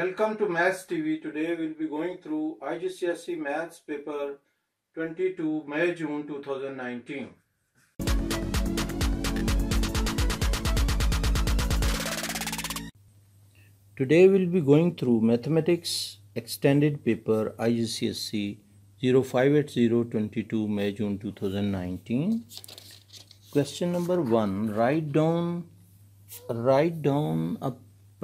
Welcome to Maths TV. Today we'll be going through IGCSE Maths paper 22 May-June 2019. Today we'll be going through Mathematics Extended paper IGCSE 0580-22 May-June 2019. Question number 1. Write down a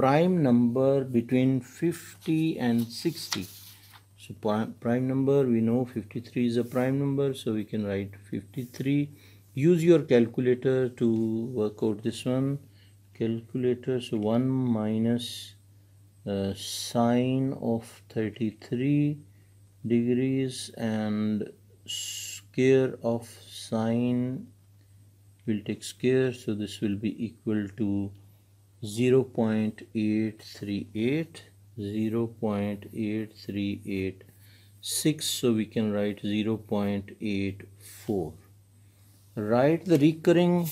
prime number between 50 and 60. So prime number, we know 53 is a prime number, so we can write 53. Use your calculator to work out this one. Calculator, so 1 minus sine of 33 degrees and square of sine, we'll take square, so this will be equal to 0.838, 0.8386, so we can write 0.84. Write the recurring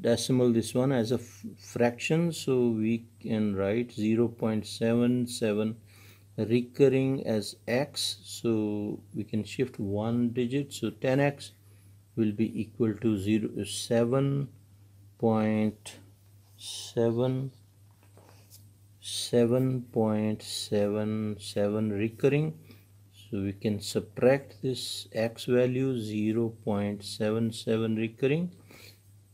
decimal, this one, as a fraction, so we can write 0.77 recurring as x, so we can shift one digit, so 10x will be equal to 7.77 recurring, so we can subtract this x value, 0.77 recurring,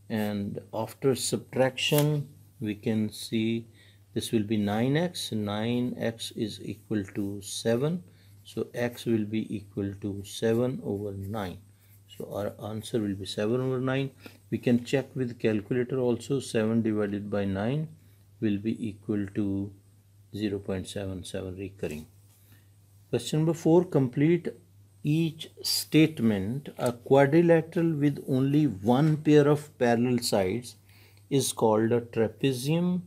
and after subtraction we can see this will be 9x is equal to 7, so x will be equal to 7/9. So our answer will be 7/9. We can check with calculator also. 7 divided by 9 will be equal to 0.77 recurring. Question number 4. Complete each statement. A quadrilateral with only one pair of parallel sides is called a trapezium.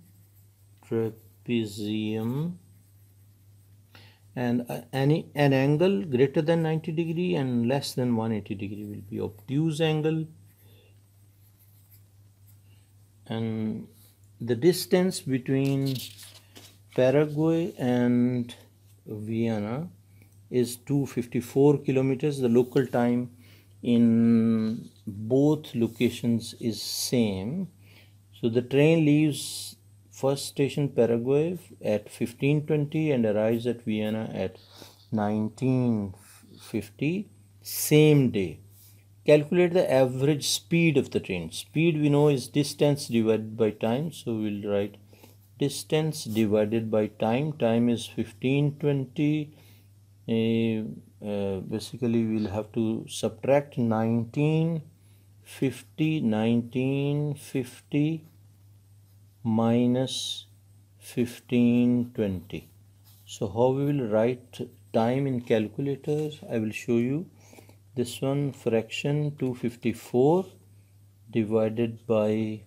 And an angle greater than 90 degree and less than 180 degree will be obtuse angle, and the distance between Paraguay and Vienna is 254 kilometers. The local time in both locations is same, so the train leaves first station Paraguay at 15:20 and arrives at Vienna at 19:50 same day. Calculate the average speed of the train. Speed we know is distance divided by time, so we'll write distance divided by time. Time is 15:20. Basically we'll have to subtract 19:50 minus 15:20. So how we will write time in calculators, I will show you. This one, fraction 254 divided by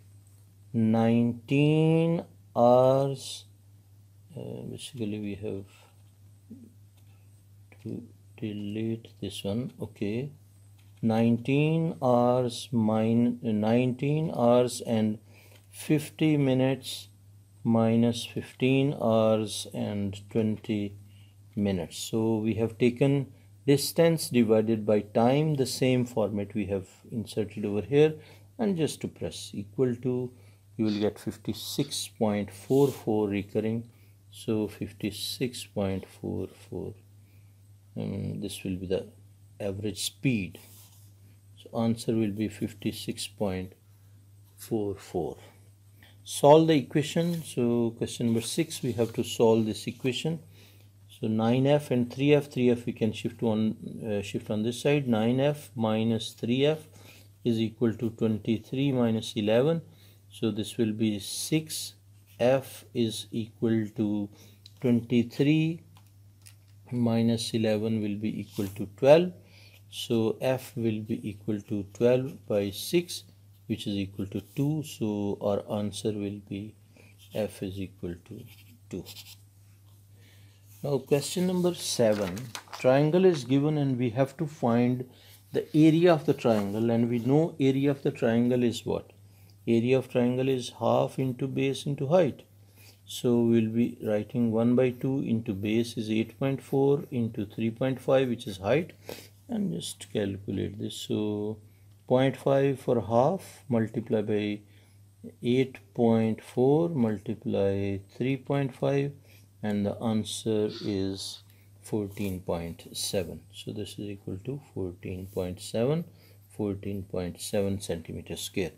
19 hours, basically we have to delete this one. Okay, 19 hours and 50 minutes minus 15 hours and 20 minutes. So we have taken distance divided by time, the same format we have inserted over here, and just to press equal to, you will get 56.44 recurring. So 56.44, this will be the average speed. So answer will be 56.44. Solve the equation. So question number 6, we have to solve this equation. So 9f and 3f we can shift on this side. 9f minus 3f is equal to 23 minus 11, so this will be 6f is equal to 23 minus 11 will be equal to 12, so f will be equal to 12 by 6, which is equal to 2, so our answer will be f is equal to 2. Now question number 7. Triangle is given and we have to find the area of the triangle, and we know area of the triangle is what? Area of triangle is half into base into height. So we'll be writing 1 by 2 into base is 8.4 into 3.5, which is height, and just calculate this. So 0.5 for half, multiply by 8.4, multiply 3.5, and the answer is 14.7. so this is equal to 14.7 centimeter square.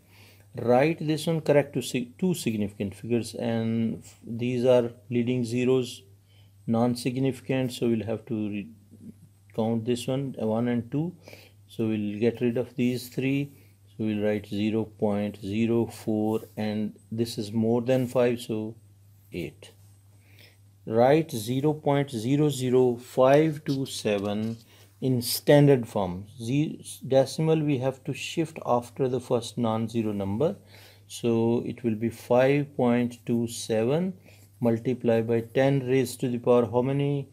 Write this one correct to two significant figures, and these are leading zeros, non-significant, so we'll have to count this one, 1 and 2, so we'll get rid of these three. So we'll write 0.04, and this is more than 5, so 8. Write 0.00527 in standard form. Decimal we have to shift after the first non-zero number, so it will be 5.27 multiplied by 10 raised to the power. How many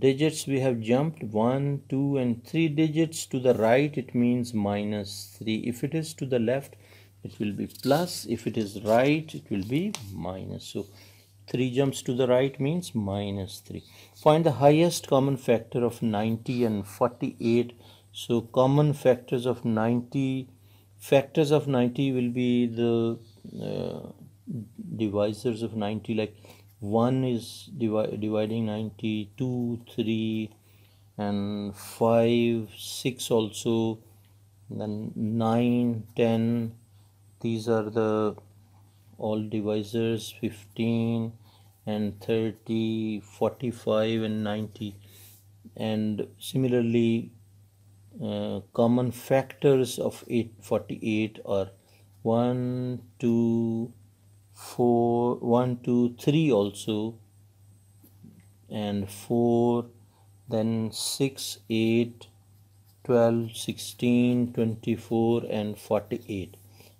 digits we have jumped? 1, 2, and 3 digits to the right, it means -3. If it is to the left, it will be plus. If it is right, it will be minus. So 3 jumps to the right means -3. Find the highest common factor of 90 and 48. So common factors of 90, factors of 90 will be the divisors of 90, like 1 is dividing 90, 2, 3, and 5, 6 also, then 9, 10, these are the all divisors, 15 and 30, 45 and 90. And similarly, common factors of 48 are 1, 2, 4, 1, 2, 3 also, and 4, then 6, 8, 12, 16, 24, and 48.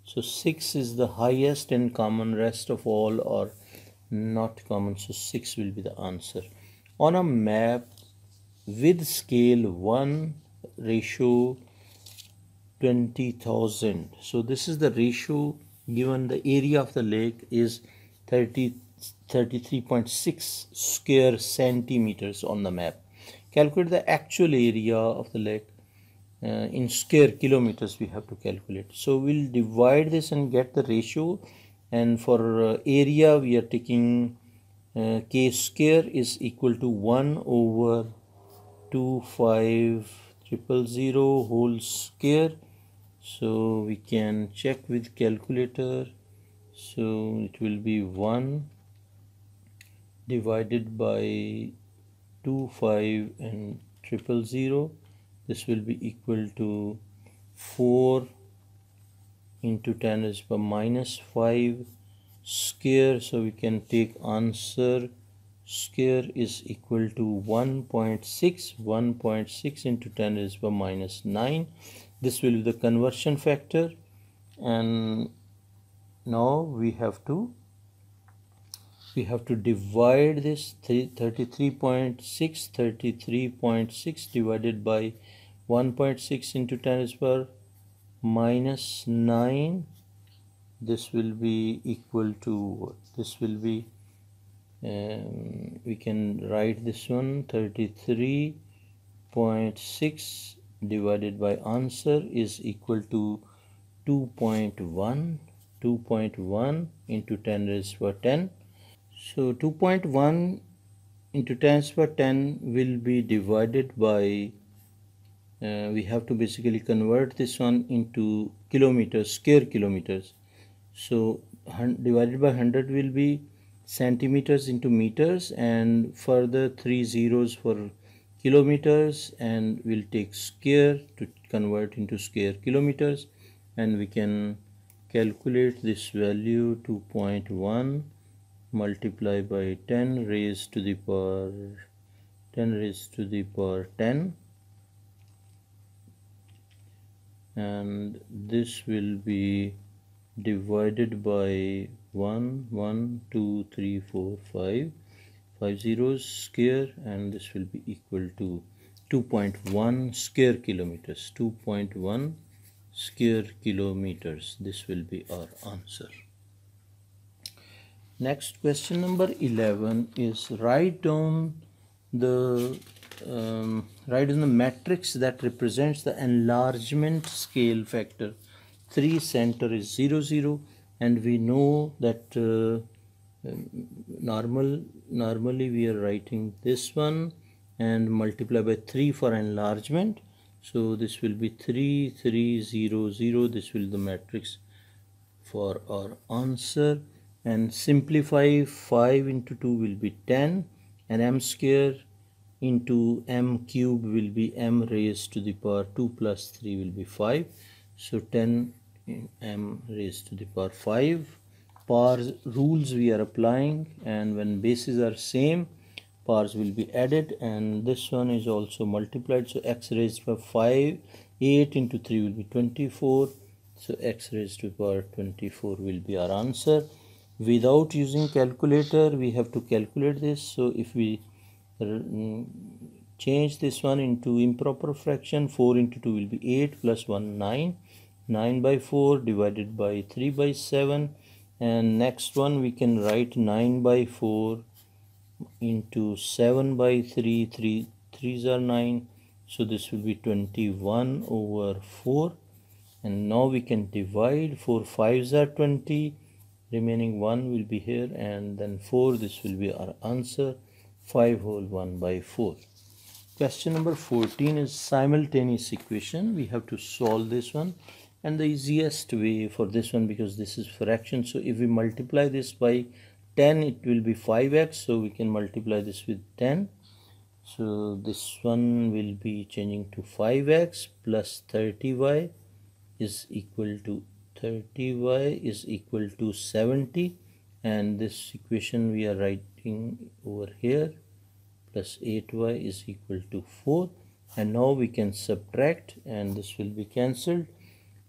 So 6 is the highest and common, rest of all are not common, so 6 will be the answer. On a map with scale 1:20,000, so this is the ratio given. The area of the lake is 33.6 square centimeters on the map. Calculate the actual area of the lake in square kilometers we have to calculate. So we'll divide this and get the ratio, and for area we are taking k square is equal to 1/25000 whole square. So we can check with calculator. So it will be 1 divided by 250000. This will be equal to 4 into 10 is by -5 square. So we can take answer square is equal to 1.6 into 10 is by -9. This will be the conversion factor, and now we have to divide this 33.6 divided by 1.6 into 10 is power -9. This will be equal to, this will be we can write this one, 33.6 divided by answer is equal to 2.1 into 10 raised to the power 10. So 2.1 into 10 raised to the power 10 will be divided by we have to basically convert this one into kilometers, square kilometers. So divided by 100 will be centimeters into meters, and further 3 zeros for kilometers, and we'll take square to convert into square kilometers, and we can calculate this value. 2.1 multiply by 10 raised to the power 10 and this will be divided by 5 zeros square, and this will be equal to 2.1 square kilometers. 2.1 square kilometers, this will be our answer. Next, question number 11 is write down the matrix that represents the enlargement scale factor. 3 center is 0, 0, and we know that normally we are writing this one and multiply by 3 for enlargement. So this will be 3, 3, 0, 0. This will be the matrix for our answer. And simplify 5 into 2 will be 10, and m square into m cube will be m raised to the power 2 plus 3 will be 5. So 10 in m raised to the power 5. Power rules we are applying, and when bases are same, powers will be added, and this one is also multiplied. So x raised by 5, 8 into 3 will be 24. So x raised to the power 24 will be our answer. Without using calculator, we have to calculate this. So if we change this one into improper fraction, 4 into 2 will be 8 plus 1, 9. 9 by 4 divided by 3 by 7. And next one we can write 9 by 4 into 7 by 3. 3's are 9. So this will be 21 over 4. And now we can divide. 4 5's are 20. Remaining 1 will be here, and then 4, this will be our answer, 5 whole 1 by 4. Question number 14 is simultaneous equation. We have to solve this one, and the easiest way for this one, because this is fraction, so if we multiply this by 10, it will be 5x, so we can multiply this with 10. So this one will be changing to 5x plus 30y is equal to 30y is equal to 70, and this equation we are writing over here, plus 8y is equal to 4, and now we can subtract, and this will be cancelled,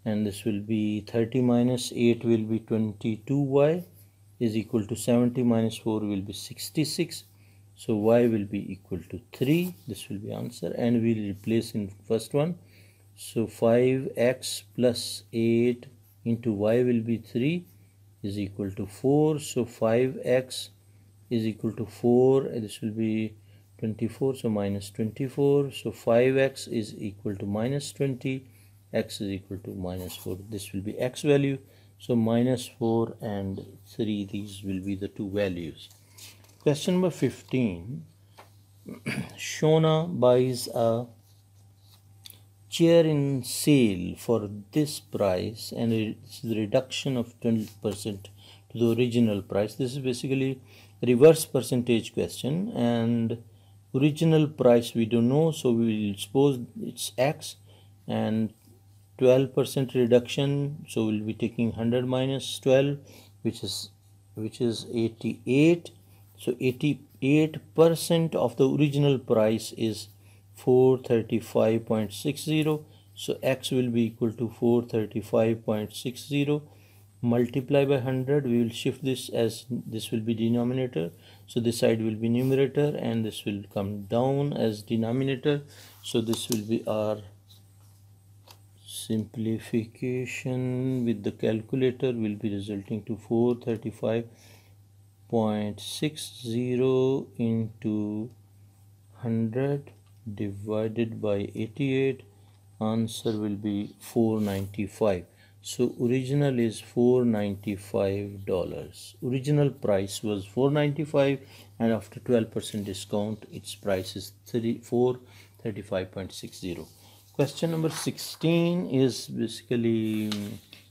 and this will be 30 minus 8 will be 22y is equal to 70 minus 4 will be 66, so y will be equal to 3, this will be answer, and we will replace in first one, so 5x plus 8 into y will be 3 is equal to 4, so 5x is equal to 4, this will be 24, so minus 24, so 5x is equal to minus 20, x is equal to minus 4, this will be x value, so minus 4 and 3, these will be the two values. Question number 15, Shona buys a chair in sale for this price, and it's the reduction of 20% to the original price. This is basically reverse percentage question, and original price we don't know, so we will suppose it's x, and 12% reduction, so we'll be taking 100 minus 12, which is 88. So 88% of the original price is 435.60, so x will be equal to 435.60, multiply by 100, we will shift this as this will be denominator, so this side will be numerator, and this will come down as denominator, so this will be our simplification with the calculator will be resulting to 435.60 into 100 divided by 88, answer will be 495. So original is $495. Original price was $495, and after 12% discount, its price is $435.60. Question number 16 is basically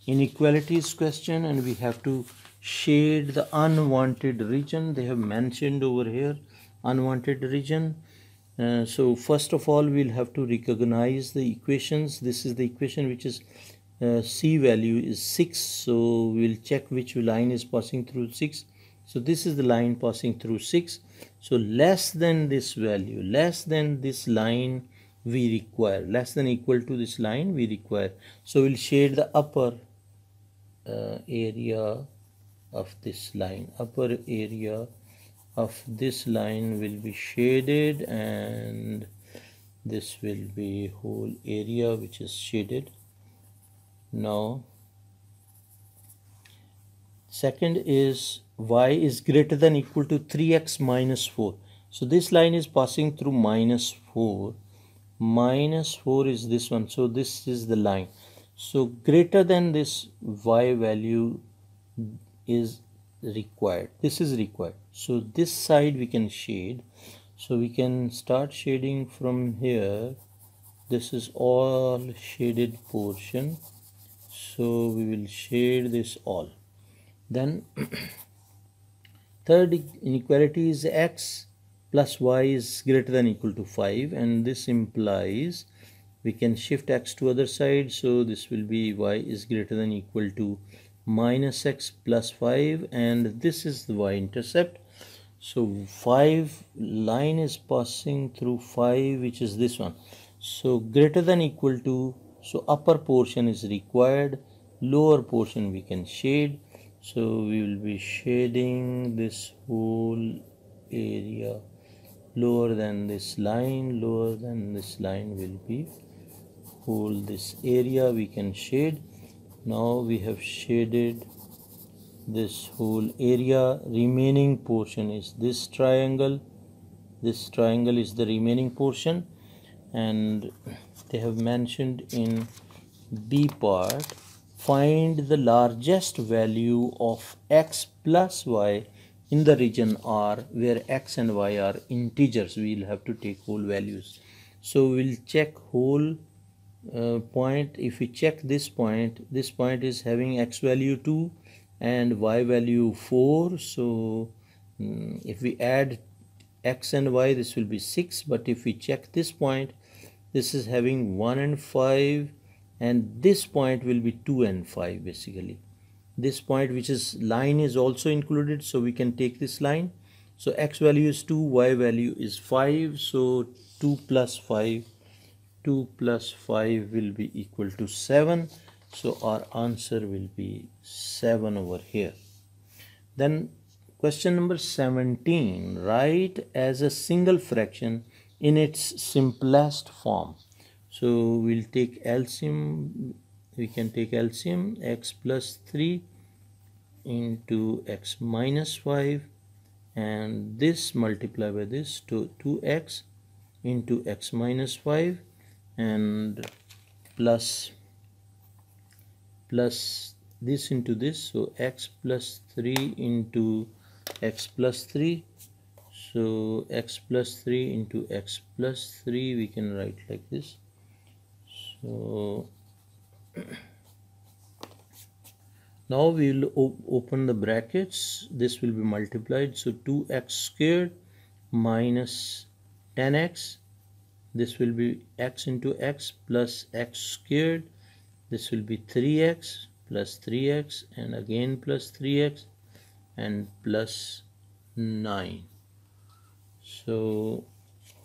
inequalities question, and we have to shade the unwanted region. They have mentioned over here unwanted region. So first of all, we'll have to recognize the equations. This is the equation which is C value is 6. So we'll check which line is passing through 6. So this is the line passing through 6. So less than this value, less than this line we require, less than equal to this line we require. So we'll shade the upper area of this line. Upper area of this line will be shaded, and this will be whole area which is shaded. Now second is y is greater than equal to 3x minus 4. So this line is passing through minus 4. Minus 4 is this one. So this is the line. So greater than this y value is required. This is required. So this side we can shade. So we can start shading from here. This is all shaded portion. So we will shade this all. Then third inequality is x plus y is greater than equal to 5, and this implies we can shift x to other side. So this will be y is greater than equal to minus x plus 5, and this is the y-intercept. So 5 line is passing through 5, which is this one. So greater than equal to, so upper portion is required, lower portion we can shade. So we will be shading this whole area. Lower than this line, lower than this line will be whole this area we can shade. Now we have shaded this whole area. Remaining portion is this triangle. This triangle is the remaining portion, and they have mentioned in B part, find the largest value of x plus y in the region R where x and y are integers. We will have to take whole values. So we will check whole point. If we check this point is having x value 2 and y value 4. So if we add x and y, this will be 6. But if we check this point, this is having 1 and 5. And this point will be 2 and 5 basically. This point, which is line, is also included. So we can take this line. So x value is 2, y value is 5. So 2 plus 5 will be equal to 7. So our answer will be 7 over here. Then question number 17, write as a single fraction in its simplest form. So we'll take LCM, we can take LCM, x plus 3 into x minus 5, and this multiply by this to 2x into x minus 5 and plus this into this. So x plus 3 into x plus 3. So x plus 3 into x plus 3 we can write like this. So now we will open the brackets. This will be multiplied. So 2x squared minus 10x. This will be x into x plus x squared. This will be 3x plus 3x and again plus 3x and plus 9. So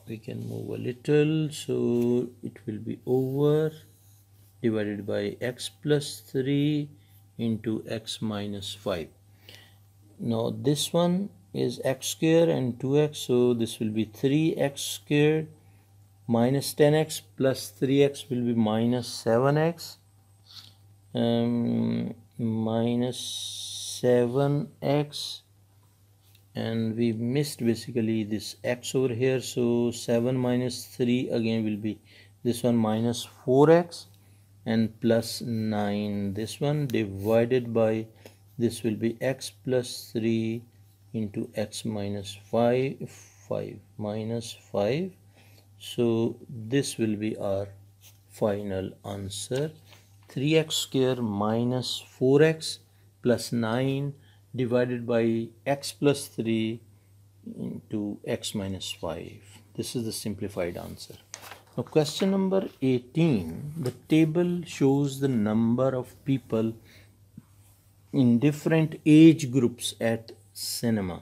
we can move a little. So it will be over divided by x plus 3 into x minus 5. Now this one is x squared and 2x. So this will be 3x squared minus 10x plus 3x will be minus 7x. Minus 7x, and we missed basically this x over here. So 7 minus 3 again will be this one, minus 4x and plus 9. This one divided by this will be x plus 3 into x minus 5 minus 5. So this will be our final answer. 3x square minus 4x plus 9 divided by x plus 3 into x minus 5. This is the simplified answer. Now question number 18. The table shows the number of people in different age groups at cinema.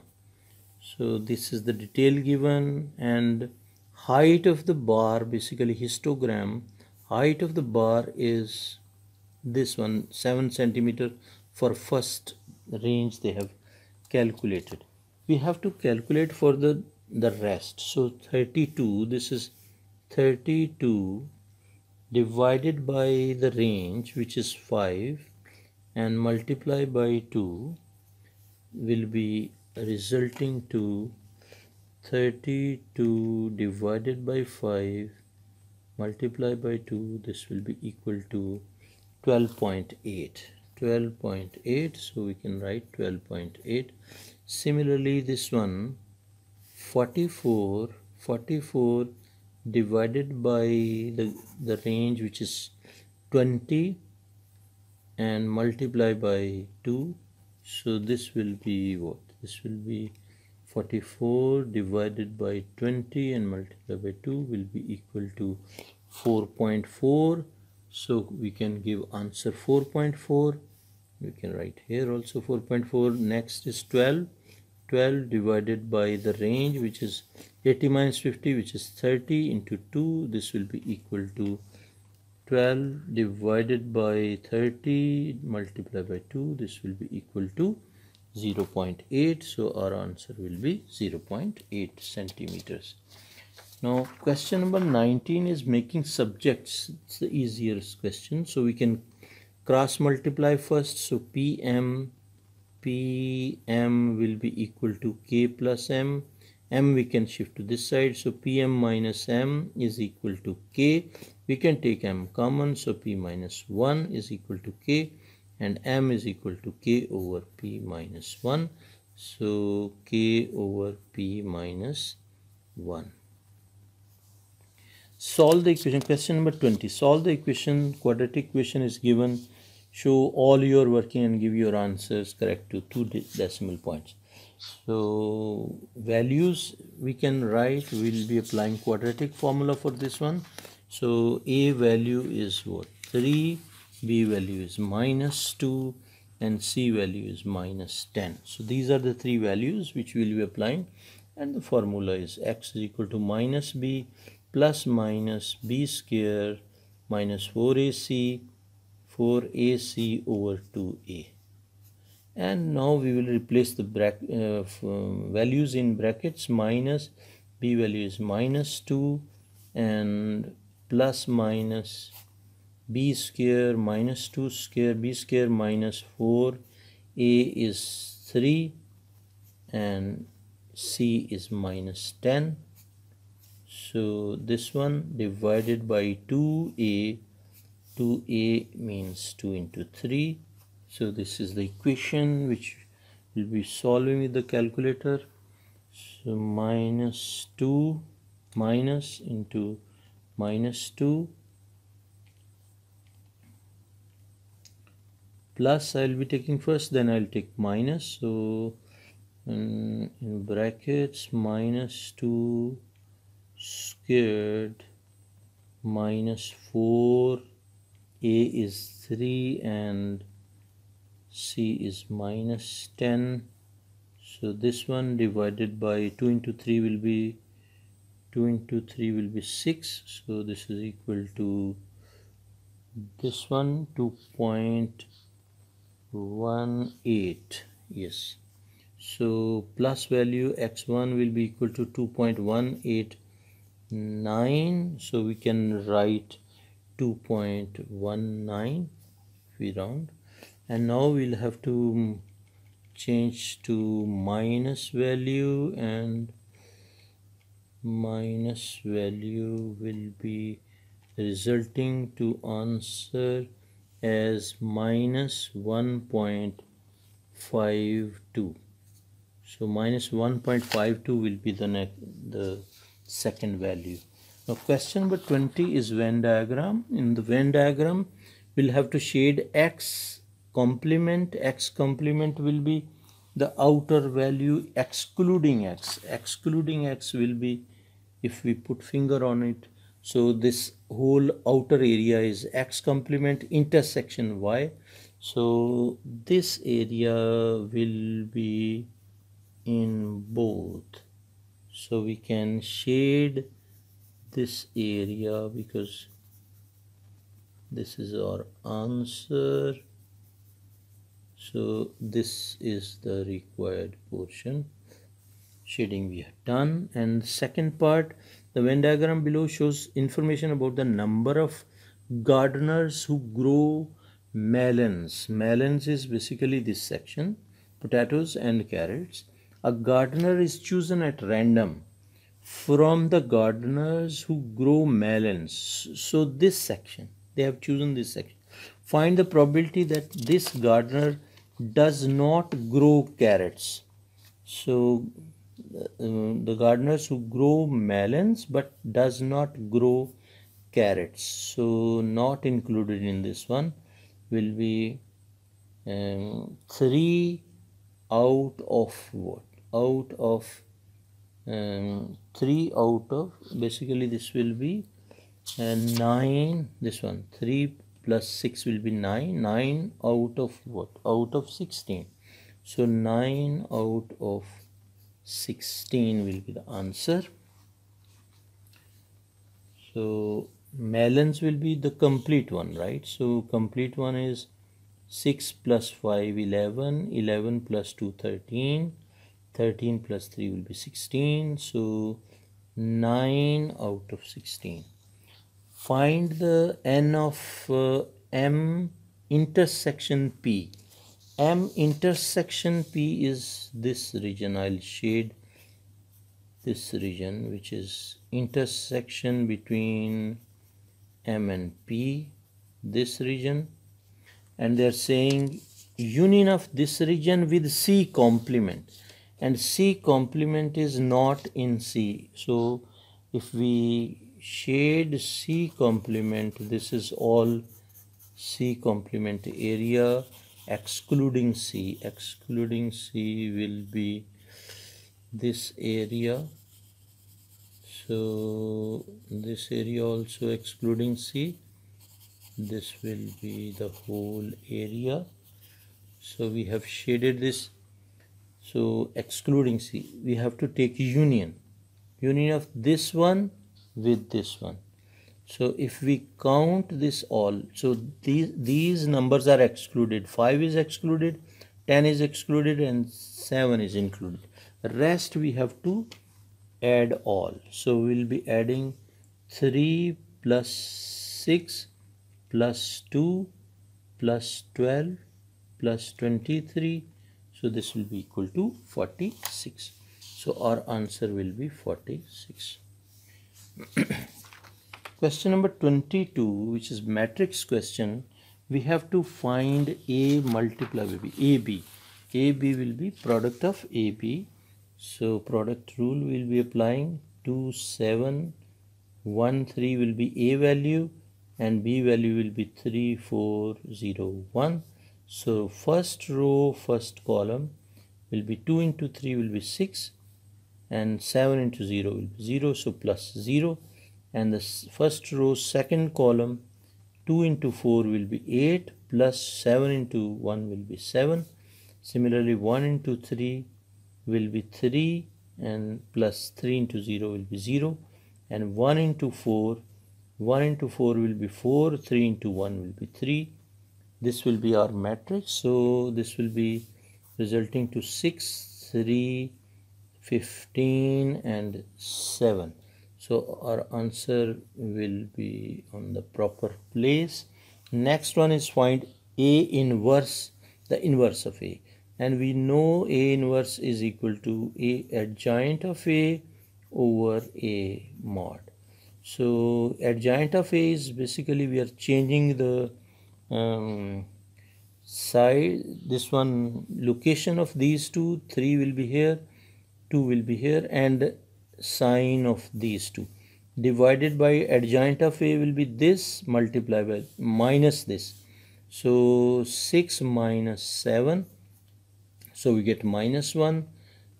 So this is the detail given, and height of the bar, basically histogram, height of the bar is this one, 7 centimeter for first range they have calculated. We have to calculate for the rest. So 32, this is 32 divided by the range, which is 5, and multiply by 2, will be resulting to 32 divided by 5 multiplied by 2. This will be equal to 12.8. 12.8, so we can write 12.8. Similarly, this one 44 divided by the range which is 20 and multiply by 2. So this will be what? This will be 44 divided by 20 and multiply by 2 will be equal to 4.4. So we can give answer 4.4. We can write here also 4.4. Next is 12. 12 divided by the range which is 80 minus 50, which is 30 into 2. This will be equal to 12 divided by 30 multiplied by 2. This will be equal to 0.8. So our answer will be 0.8 centimeters. Now question number 19 is making subjects. It's the easiest question. So we can cross multiply first. So PM will be equal to K plus M. M we can shift to this side, so PM minus M is equal to K. We can take M common, so P minus 1 is equal to K, and M is equal to K over P minus 1. So K over P minus 1. Solve the equation. Question number 20. Solve the equation. Quadratic equation is given. Show all your working and give your answers correct to 2 decimal points. So values we can write. We will be applying quadratic formula for this one. So A value is what? 3, B value is minus 2, and C value is minus 10. So these are the 3 values which we will be applying, and the formula is X is equal to minus B plus minus B square minus 4AC over 2A. And now we will replace the values in brackets. Minus B value is minus 2 and plus minus B square minus 2 square B square minus 4. A is 3 and C is minus 10. So this one divided by 2A. 2A means 2 into 3. So this is the equation which we'll be solving with the calculator. So minus 2 minus into minus 2 plus I'll be taking first, then I'll take minus. So in brackets minus 2 squared minus 4. A is 3 and C is minus 10. So this one divided by 2 into 3 will be 6. So this is equal to this one 2.18. yes, so plus value X1 will be equal to 2.189. so we can write 2.19 if we round. And now we'll have to change to minus value, and minus value will be resulting to answer as minus 1.52. So minus 1.52 will be the second value. Now question number 20 is Venn diagram. In the Venn diagram, we'll have to shade X complement. X complement will be the outer value excluding X. Excluding X will be if we put finger on it. So this whole outer area is X complement intersection Y. So this area will be in both. So we can shade this area because this is our answer. So this is the required portion. Shading we have done. And the second part, the Venn diagram below shows information about the number of gardeners who grow melons. Melons is basically this section. potatoes and carrots. A gardener is chosen at random from the gardeners who grow melons. So this section, they have chosen this section. Find the probability that this gardener does not grow carrots. So the gardeners who grow melons but does not grow carrots. So not included in this one will be 3 out of what? Out of 3 out of, basically this will be 9, this one 3 plus 6 will be 9, 9 out of what? Out of 16. So 9 out of 16 will be the answer. So melons will be the complete one, right? So complete one is 6 plus 5, 11, 11 plus 2, 13, 13 plus 3 will be 16. So 9 out of 16. Find the n of m intersection p. M intersection P is this region. I'll shade this region, which is intersection between M and P, this region, and they're saying union of this region with C complement, and C complement is not in C. So if we shade C complement, this is all C complement area excluding C. Excluding C will be this area. So this area also excluding C. This will be the whole area. So we have shaded this. So excluding C, we have to take union. Union of this one with this one. So if we count this all, so these numbers are excluded. 5 is excluded, 10 is excluded, and 7 is included. The rest we have to add all. So we'll be adding 3 plus 6 plus 2 plus 12 plus 23. So this will be equal to 46. So our answer will be 46. Question number 22, which is matrix question, we have to find A multiplied by B, AB. AB will be product of AB. So product rule will be applying 2, 7, 1, 3 will be A value and B value will be 3, 4, 0, 1. So first row, first column will be 2 into 3 will be 6 and 7 into 0 will be 0, so plus 0. And the first row, second column, 2 into 4 will be 8 plus 7 into 1 will be 7. Similarly, 1 into 3 will be 3 and plus 3 into 0 will be 0. And 1 into 4 will be 4, 3 into 1 will be 3. This will be our matrix. So this will be resulting to 6, 3, 15 and 7. So our answer will be on the proper place. Next one is find A inverse, the inverse of A. And we know A inverse is equal to A adjoint of A over A mod. So adjoint of A is basically we are changing the side. This one location of these two, 3 will be here, 2 will be here, and sine of these two divided by adjoint of A will be this multiplied by minus this. So 6 minus 7, so we get minus 1.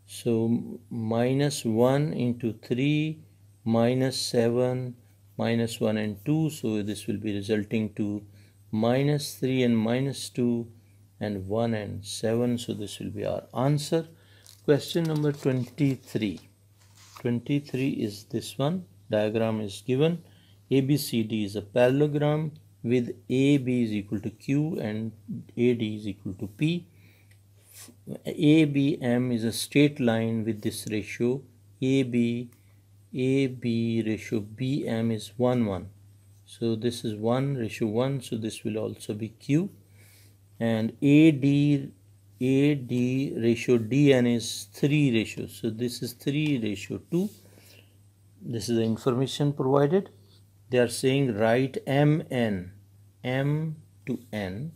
So minus 1 into 3 minus 7 minus 1 and 2, so this will be resulting to minus 3 and minus 2 and 1 and 7. So this will be our answer. Question number 23. 23 is this one. Diagram is given. ABCD is a parallelogram with AB is equal to Q and AD is equal to P. ABM is a straight line with this ratio AB. AB ratio BM is 1, 1. So this is 1 ratio 1. So this will also be Q. And AD AD ratio DN is 3 ratio. So this is 3 ratio 2. This is the information provided. They are saying write MN, M to N,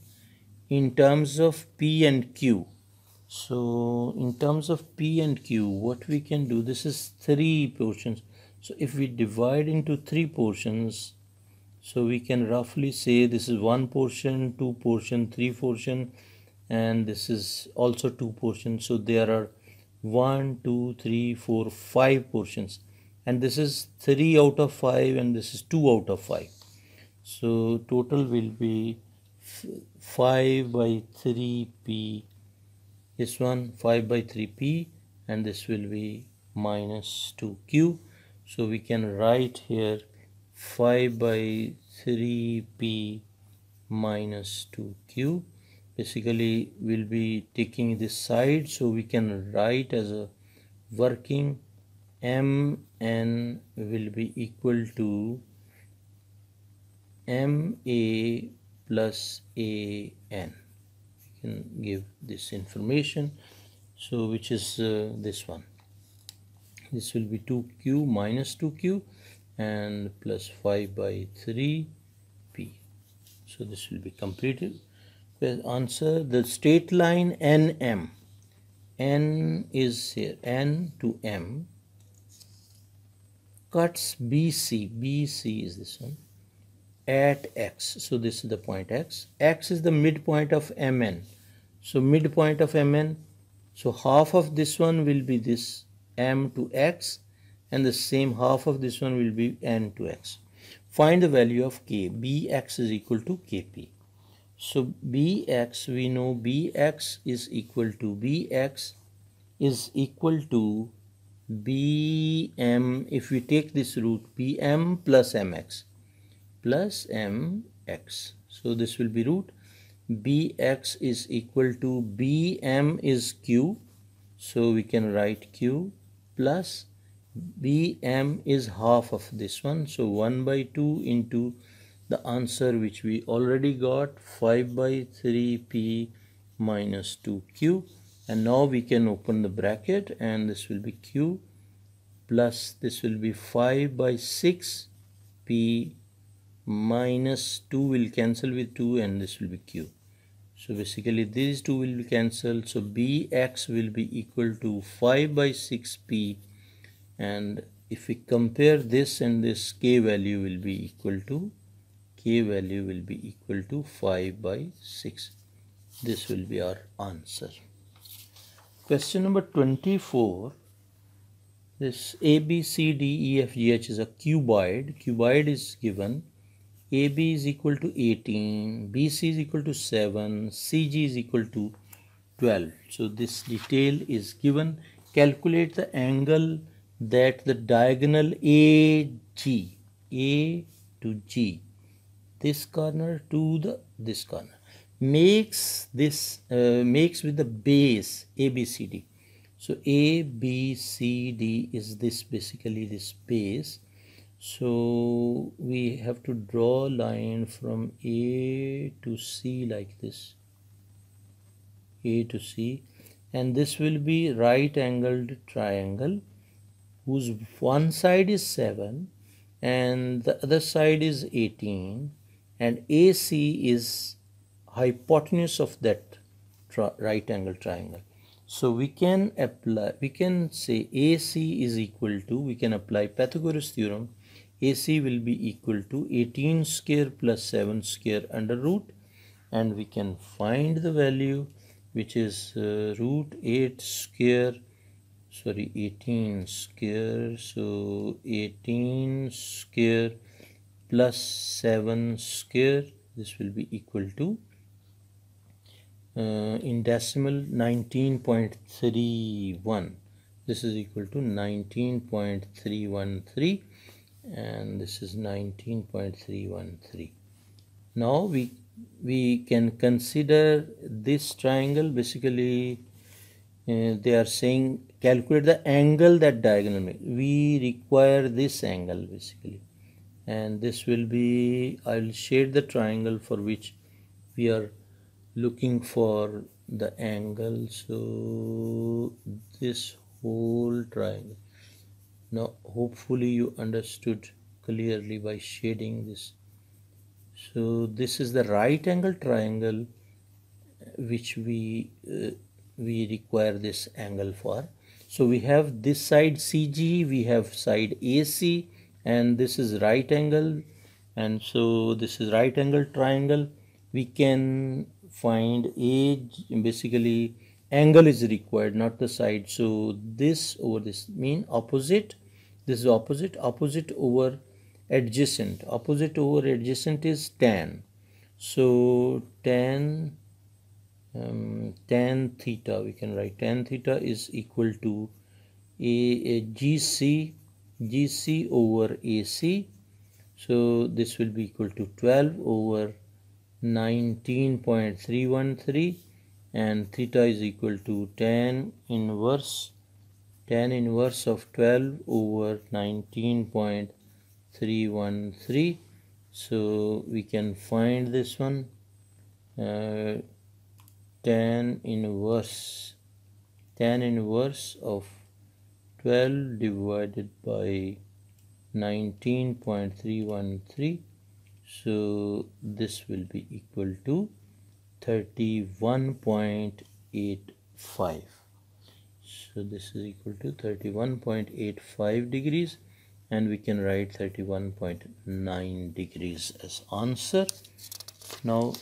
in terms of P and Q. So in terms of P and Q, what we can do, this is 3 portions. So if we divide into 3 portions, so we can roughly say this is 1 portion, 2 portion, 3 portion, and this is also 2 portions. So there are 1, 2, 3, 4, 5 portions, and this is 3 out of 5 and this is 2 out of 5. So total will be 5 by 3p, this one 5 by 3p, and this will be minus 2q. So we can write here 5 by 3p minus 2q. Basically we'll be taking this side, so we can write as a working MN will be equal to MA plus AN. We can give this information, so which is this one. This will be 2q minus 2q and plus 5 by 3p. So this will be completed. Answer the straight line NM. N is here, N to M, cuts BC. BC is this one at X. So this is the point X. X is the midpoint of MN. So midpoint of MN. So half of this one will be this M to X, and the same half of this one will be N to X. Find the value of K. Bx is equal to Kp. So Bx, we know Bx is equal to Bm. If we take this root, Bm plus Mx plus Mx. So this will be root. Bx is equal to Bm is Q. So we can write Q plus Bm is half of this one. So 1 by 2 into the answer which we already got, 5 by 3p minus 2q, and now we can open the bracket, and this will be q plus this will be 5 by 6p minus 2 will cancel with 2, and this will be q. So basically these two will be cancelled, so bx will be equal to 5 by 6p, and if we compare this and this, k value will be equal to 5 by 6. This will be our answer. Question number 24. This A, B, C, D, E, F, G, H is a cuboid. Cuboid is given. AB is equal to 18. BC is equal to 7. CG is equal to 12. So this detail is given. Calculate the angle that the diagonal AG, A to G, this corner to the this corner, makes with the base ABCD. So ABCD is this, basically this base. So we have to draw a line from A to C like this, A to C, and this will be right angled triangle whose one side is 7 and the other side is 18. And AC is hypotenuse of that right angle triangle. So we can say AC is equal to, we can apply Pythagoras theorem. AC will be equal to 18 square plus 7 square under root, and we can find the value, which is root 18 square. So 18 square plus 7 square, this will be equal to in decimal 19.31. This is equal to 19.313, and this is 19.313. Now we can consider this triangle. Basically they are saying calculate the angle that diagonal makes. We require this angle basically. And this will be, I'll shade the triangle for which we are looking for the angle. So this whole triangle. Now hopefully you understood clearly by shading this. So this is the right angle triangle which we require this angle for. So we have this side CG, we have side AC, and this is right angle, and so this is right angle triangle. We can find age, basically angle is required, not the side. So this over this mean opposite, this is opposite, opposite over adjacent, opposite over adjacent is tan. So tan tan theta, we can write tan theta is equal to GC over AC. So this will be equal to 12 over 19.313, and theta is equal to tan inverse of 12 over 19.313. so we can find this one, tan inverse of 12 divided by 19.313. So this will be equal to 31.85. So this is equal to 31.85 degrees, and we can write 31.9 degrees as answer. Now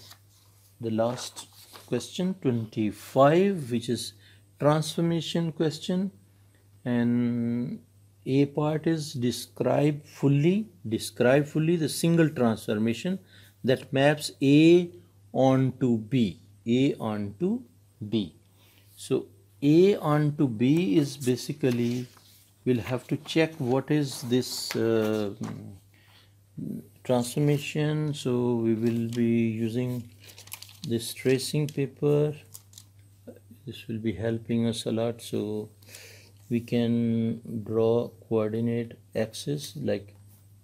the last question, 25, which is transformation question, and A part is describe fully the single transformation that maps A onto B. So A onto B is basically, we'll have to check what is this transformation. So we will be using this tracing paper. This will be helping us a lot. So we can draw coordinate axis, like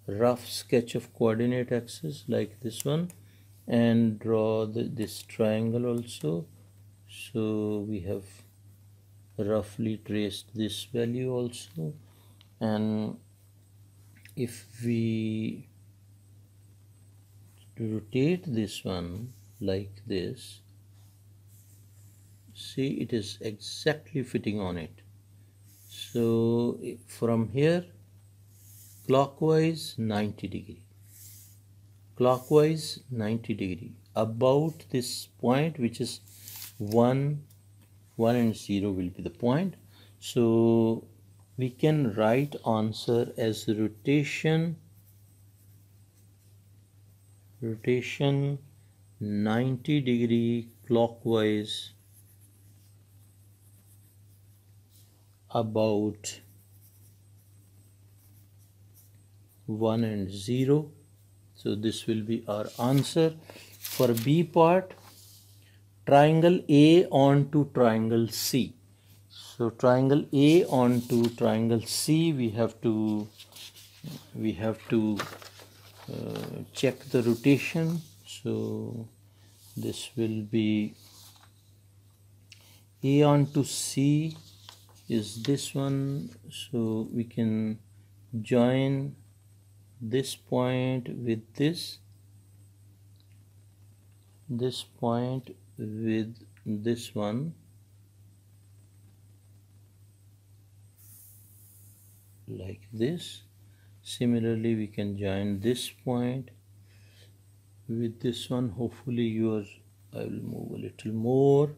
rough sketch of coordinate axis like this one, and draw this triangle also. So we have roughly traced this value also, and if we rotate this one like this, see, it is exactly fitting on it. So from here, clockwise 90 degree, clockwise 90 degree, about this point, which is 1, 1 and 0 will be the point. So we can write answer as rotation 90 degree clockwise about 1 and 0. So this will be our answer for B part, triangle A onto triangle C. So triangle A onto triangle C, we have to check the rotation. So this will be A onto C is this one. So we can join this point with this point with this one like this. Similarly, we can join this point with this one. Hopefully yours, I will move a little more.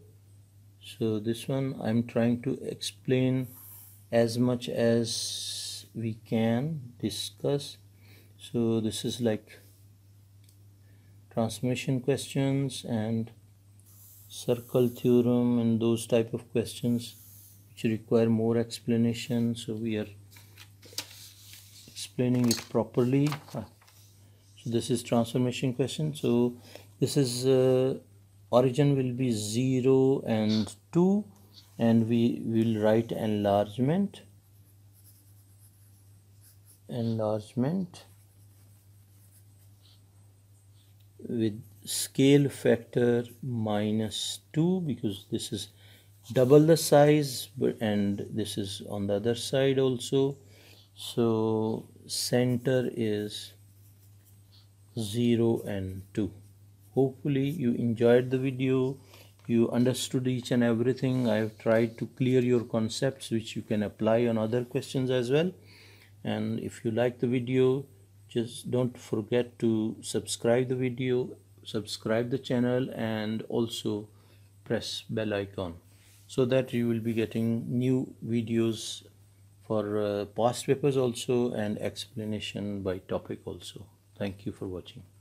So this one I'm trying to explain as much as we can discuss. So this is like transformation questions and circle theorem and those type of questions which require more explanation. So we are explaining it properly. So this is transformation question. So this is origin will be 0 and 2, and we will write enlargement with scale factor -2, because this is double the size and this is on the other side also. So center is 0 and 2. Hopefully you enjoyed the video, you understood each and everything. I have tried to clear your concepts which you can apply on other questions as well. And if you like the video, just don't forget to subscribe the video, subscribe the channel, and also press bell icon so that you will be getting new videos for past papers also, and explanation by topic also. Thank you for watching.